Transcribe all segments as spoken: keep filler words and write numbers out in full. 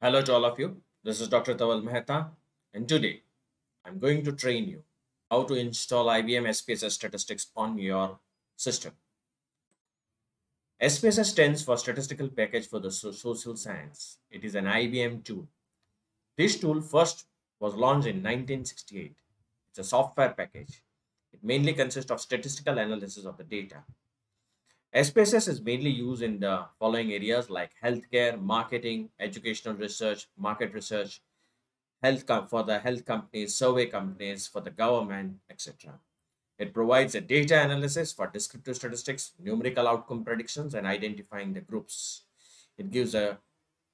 Hello to all of you. This is Doctor Dhaval Maheta, and today I'm going to train you how to install I B M S P S S statistics on your system. S P S S stands for Statistical Package for the Social Science. It is an I B M tool. This tool first was launched in nineteen sixty-eight. It's a software package. It mainly consists of statistical analysis of the data. S P S S is mainly used in the following areas like healthcare, marketing, educational research, market research, health for the health companies, survey companies, for the government, et cetera. It provides a data analysis for descriptive statistics, numerical outcome predictions, and identifying the groups. It gives a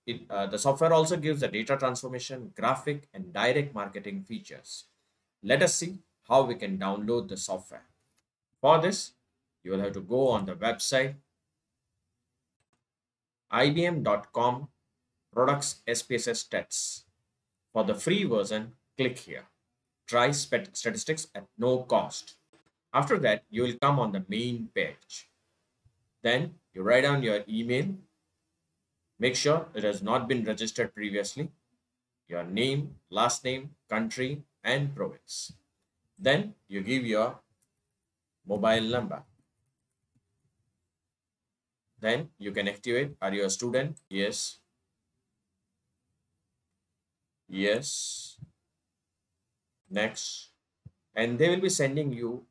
it, uh, the software also gives a data transformation, graphic, and direct marketing features. Let us see how we can download the software. For this, you will have to go on the website I B M dot com products S P S S stats. For the free version, click here. Try statistics at no cost. After that, you will come on the main page. Then you write down your email. Make sure it has not been registered previously. Your name, last name, country, and province. Then you give your mobile number. Then you can activate. Are you a student? Yes. Yes. Next. And they will be sending you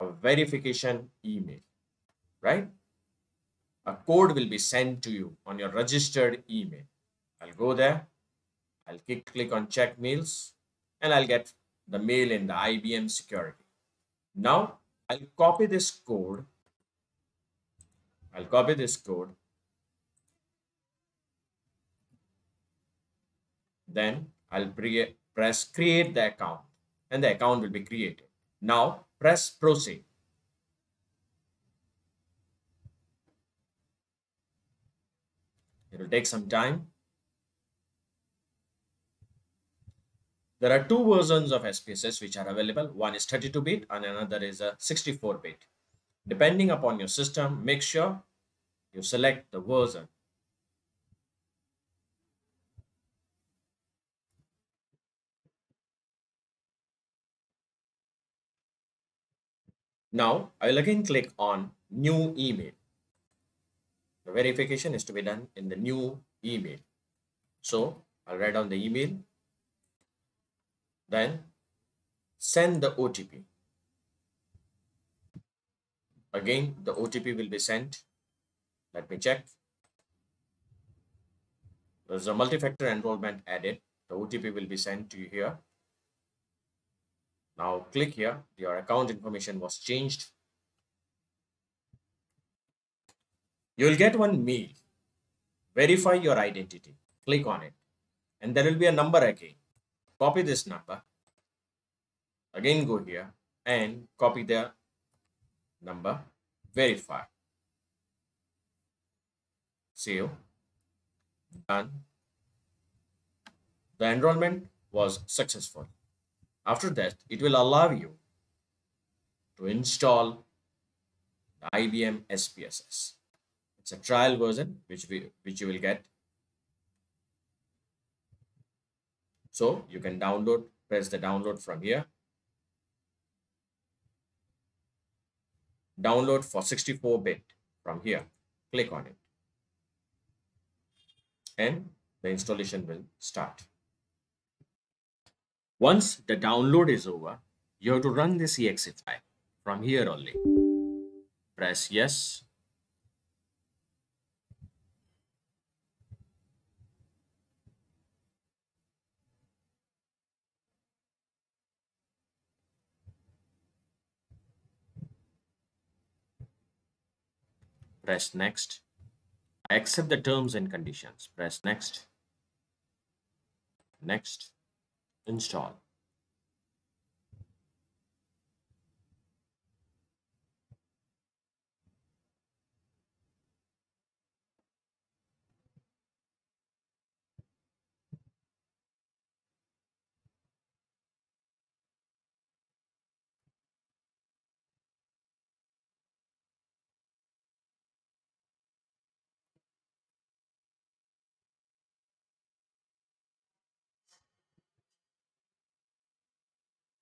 a verification email, right? A code will be sent to you on your registered email. I'll go there. I'll click, click on check mails, and I'll get the mail in the I B M security. Now, I'll copy this code. I'll copy this code. Then I'll pre press create the account, and the account will be created. Now press proceed. It will take some time. There are two versions of S P S S which are available. One is thirty-two bit and another is a sixty-four bit. Depending upon your system, make sure you select the version. Now, I will again click on new email. The verification is to be done in the new email. So, I'll write down the email. Then, send the O T P. Again, the O T P will be sent. Let me check. There's a multi-factor enrollment added. The O T P will be sent to you here. Now click here. Your account information was changed. You'll get one mail. Verify your identity. Click on it. And there will be a number again. Copy this number. Again, go here and copy the number. Verify. Save. Done. The enrollment was successful. After that, it will allow you to install the I B M S P S S. It's a trial version which, we, which you will get. So you can download, press the download from here. Download for sixty-four bit from here. Click on it. And the installation will start. Once the download is over, you have to run this E X E file from here only. Press yes. Press next. I accept the terms and conditions. Press next. Next. Install.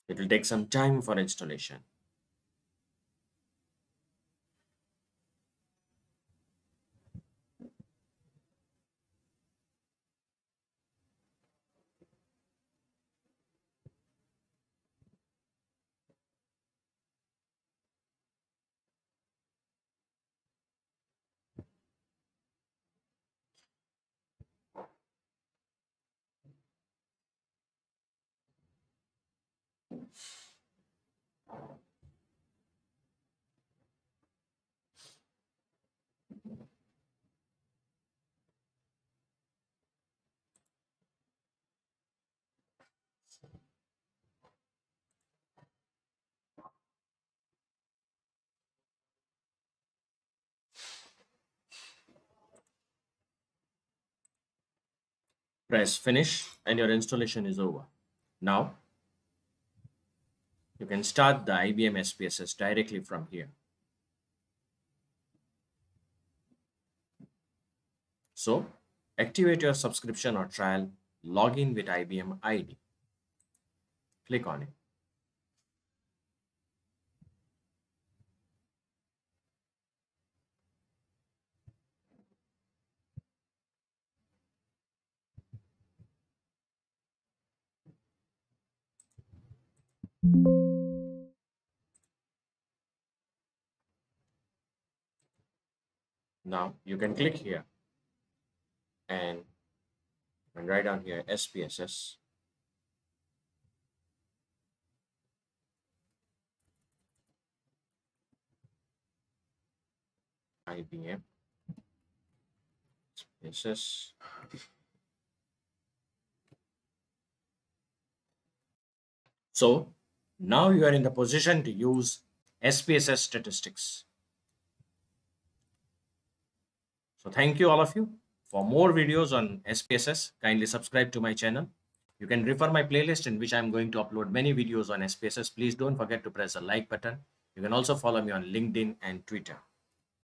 It will take some time for installation. Press finish and your installation is over. Now you can start the I B M S P S S directly from here. So activate your subscription or trial, log in with I B M I D. Click on it. Now you can click here and, and write down here S P S S. I B M S P S S. So now you are in the position to use S P S S statistics. So thank you all of you. For more videos on S P S S, kindly subscribe to my channel. You can refer my playlist in which I am going to upload many videos on S P S S. Please don't forget to press the like button. You can also follow me on LinkedIn and Twitter.